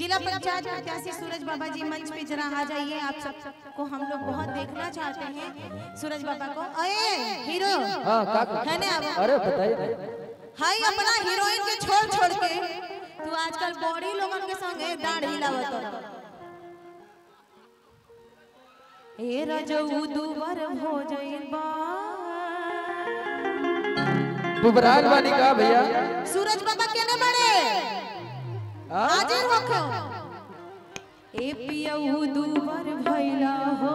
जिला पंचायत प्रत्याशी सूरज बाबा जी मंच पे जरा आ जाइए। आप सबको हम लोग बहुत देखना चाहते हैं सूरज बाबा को। अरे हीरो है ना? अरे बताइए हाय अपना हीरोइन के छोड़ छोड़ के तू आजकल बॉडी लोगन के संग दाढ़ हिलावत हो। ए रजऊ दुबर हो जाइबा बुबराल वाली का भैया सूरज बाबा केने बड़े हाजिर होखो। ए पियऊ दुबर भइला हो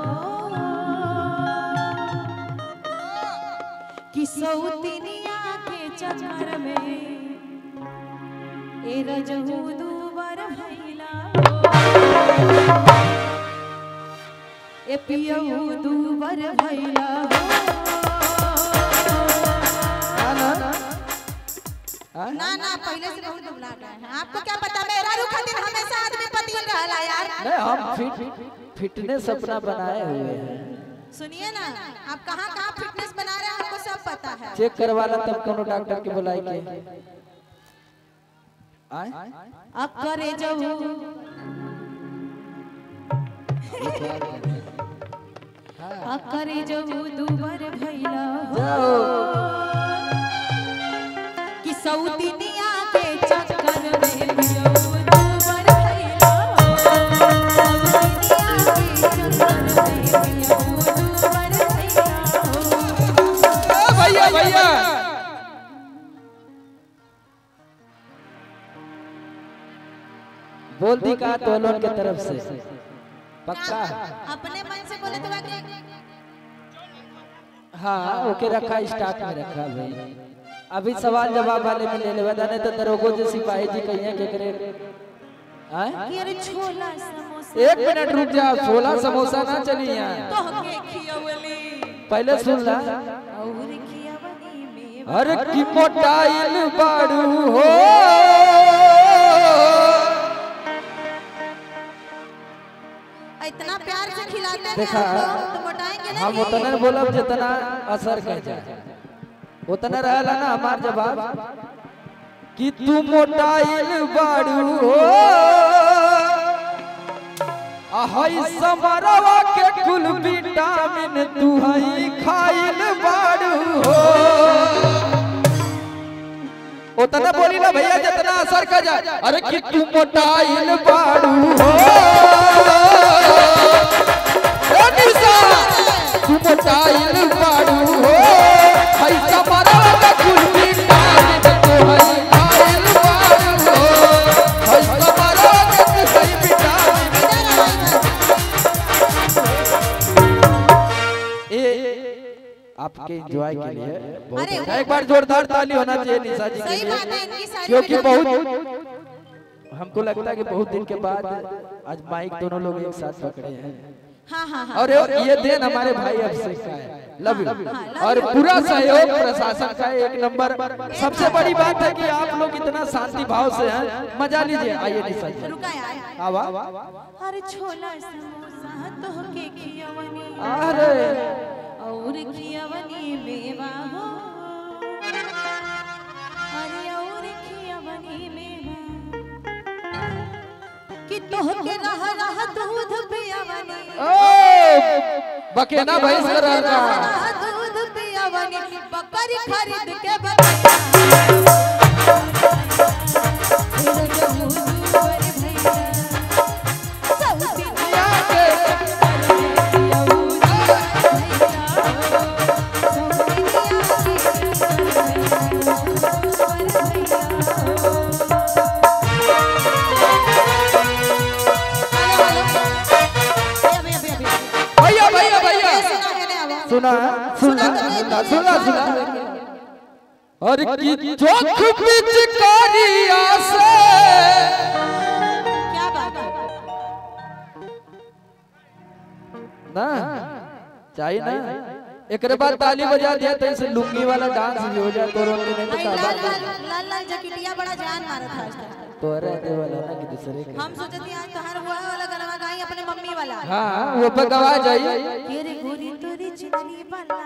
कि सौतिनिया के चक्कर में ए रजऊ दुबर भइला हो। ए पियऊ दुबर भइला हो ना ना, ना पहले से बहुत दुबलाट है। आपको क्या पता मेरा रुख दिन हमेशा आदमी पतिन रहला यार। नहीं हम फिटनेस अपना बनाए हुए हैं। सुनिए ना आप कहां फिटनेस बना रहे हैं आपको सब पता है। चेक करवाला तब कोनो डॉक्टर के बुलाई के आए अब करे जाऊ। हां करे जाऊ दुबर भइला हो सऊतिनिया के चक्कर में पियऊ दुबर भइला हो। सऊतिनिया के चक्कर में पियऊ दुबर भइला हो। ओ भैया भैया बोल दी का तोलन के तरफ से पक्का अपने मन से बोले तो आगे। हां ओके रखा स्टार्ट में रखा भाई अभी सवाल जवाब वाले में ले ले बताने तो दरोगो जो सिपाही जी कहिए के करे अरे छोला समोसा। एक मिनट रुक जा छोला समोसा ना चली यहाँ तो के खियावली पहले सुन ला। अरे की मोटाइल बाड़ू हो इतना प्यार से खिलाते हैं तो मोटाएंगे नहीं। हम उतना बोला जितना असर कर जाए उतना रहला ना हमार जवाब कि तू मोटाइल बाड़ू हो। अहै समरवा के कुल विटामिन तू है खाइल बाड़ू हो। उतना बोली ना भैया जितना असर कर जाए। अरे कि तू मोटाइल बाड़ू हो ओ निशा तू मोटाइल बाड़ू हो। ऐसा मारा का कुल बिना तो है कायल बाड़ू हो। ऐसा मारा का सही बिना ए आपके एंजॉय के लिए बहुत एक बार जोरदार ताली होना चाहिए निशा जी के लिए क्योंकि बहुत हमको लगता है कि बहुत दिन के बाद आज माइक दोनों लोग एक साथ पकड़े हैं। हाँ हाँ हाँ और ये दिन हमारे भाई अभिषेक का है लव यू और पूरा सहयोग प्रशासन का एक नंबर। सबसे बड़ी बात है कि आप लोग इतना शांति भाव से हैं मजा लीजिए। आइए निशा जी अरे छोला समोसा तो के खियावनी अरे और खियावनी मेवा हो। अरे और खियावनी मेवा कि तोहके रह रह दूध पियावनी ओ बकेना भाई सर का दूध पियावनी बकरी खरीद के और की चोख पिचकारिया से क्या बात है ना चाहिए ना। एक बार ताली बजा दिया तो इसे लुंगी वाला डांस भी हो जाए। तो लाल लाल जकिटिया बड़ा जान मारा था तो रहते वाला ना कि दूसरे का हम सोचे थे आज तोहर हुआ वाला गलवा गाई अपने मम्मी वाला। हां वो पे गवा जाई तेरे गोरी तोरी चितली वाला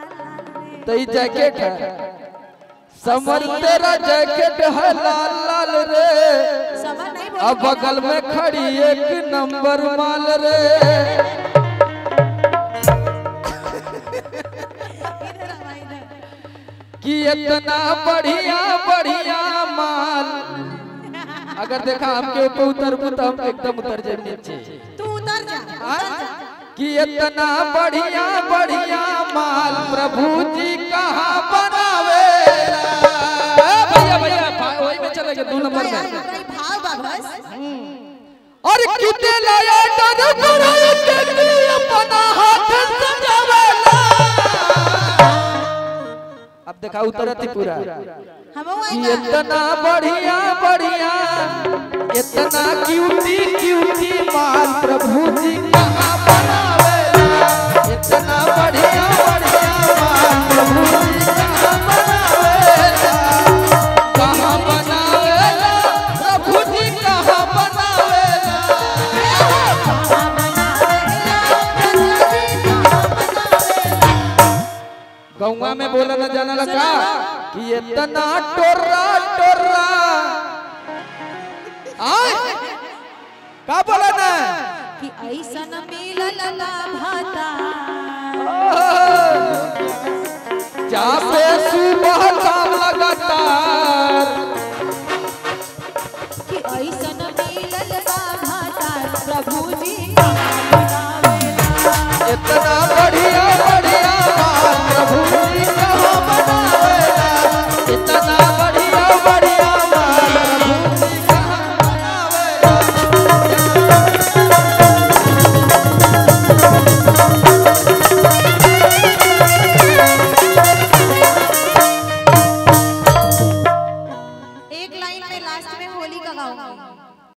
तई जैकेट है समर तेरा जैकेट है लाल लाल रे समर नहीं अब बगल में खड़ी एक नंबर माल रे, कि इतना बढ़िया बढ़िया माल। अगर देखा हमके ऊपर उतर तो हम एकदम उतर जाए नीचे। तू उतर जा। कि इतना बढ़िया बढ़िया माल प्रभु जी कहाँ बनावे। भैया भैया वही में चले गए 2 नंबर में। और कितने लाया डर बनाया कि अपना हाथ सजावला। अब देखा उतरती पूरा। इतना बढ़िया बढ़िया इतना क्यूटी क्यूटी माल प्रभु जी कहाँ बनावेला। इतना बढ़िया बढ़िया माल प्रभु जी कहाँ बनावेला, कहाँ बनावेला प्रभु जी कहाँ बनावेला। गौवा में बोला न जाना लगा कि इतना टोर्रा टोर्रा आए का बोला ना कि ऐसा न मिलला लाभाता, जा पे सुबह